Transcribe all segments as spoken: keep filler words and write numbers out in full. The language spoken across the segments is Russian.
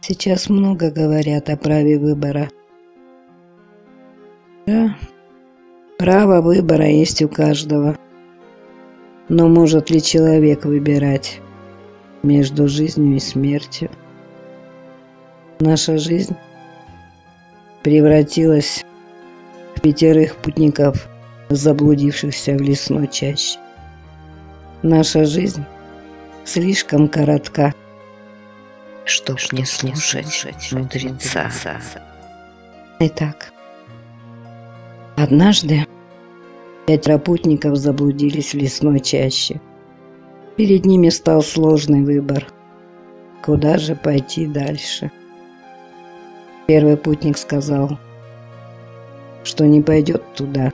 Сейчас много говорят о праве выбора. Да, право выбора есть у каждого. Но может ли человек выбирать между жизнью и смертью? Наша жизнь превратилась в пятерых путников, заблудившихся в лесной чаще. Наша жизнь слишком коротка, чтоб не слушать мудреца. Итак, однажды пятеро путников заблудились в лесной чаще. Перед ними стал сложный выбор, куда же пойти дальше. Первый путник сказал, что не пойдет туда,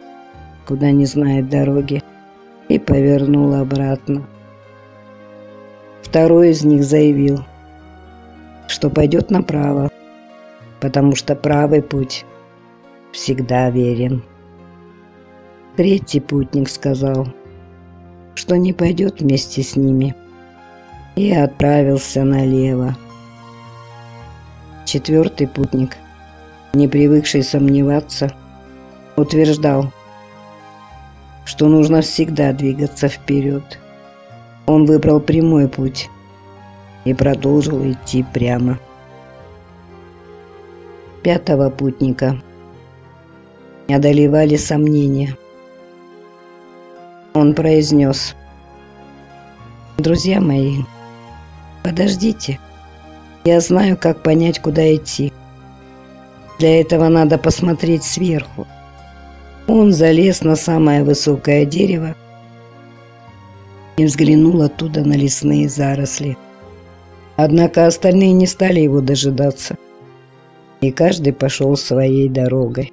куда не знает дороги, и повернул обратно. Второй из них заявил, что пойдет направо, потому что правый путь всегда верен. Третий путник сказал, что не пойдет вместе с ними, и отправился налево. Четвертый путник, не привыкший сомневаться, утверждал, что нужно всегда двигаться вперед. Он выбрал прямой путь и продолжил идти прямо. Пятого путника одолевали сомнения. Он произнес: «Друзья мои, подождите. Я знаю, как понять, куда идти. Для этого надо посмотреть сверху». Он залез на самое высокое дерево и взглянул оттуда на лесные заросли. Однако остальные не стали его дожидаться, и каждый пошел своей дорогой.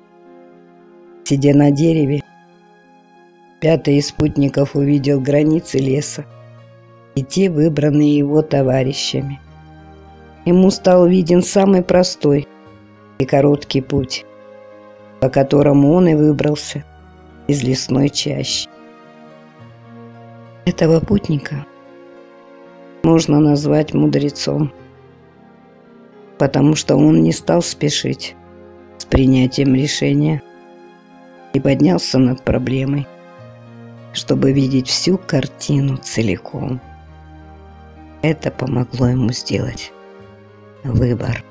Сидя на дереве, пятый из спутников увидел границы леса и те, выбранные его товарищами. Ему стал виден самый простой и короткий путь, по которому он и выбрался из лесной чащи. Этого путника можно назвать мудрецом, потому что он не стал спешить с принятием решения и поднялся над проблемой, чтобы видеть всю картину целиком. Это помогло ему сделать выбор.